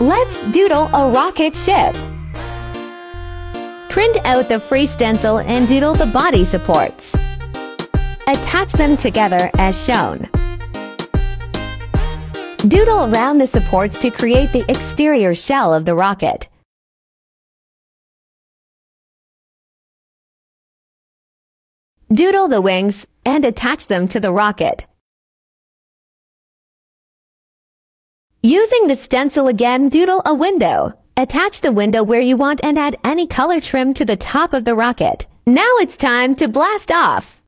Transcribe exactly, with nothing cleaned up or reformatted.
Let's doodle a rocket ship. Print out the free stencil and doodle the body supports. Attach them together as shown. Doodle around the supports to create the exterior shell of the rocket. Doodle the wings and attach them to the rocket. Using the stencil again, doodle a window. Attach the window where you want and add any color trim to the top of the rocket. Now it's time to blast off!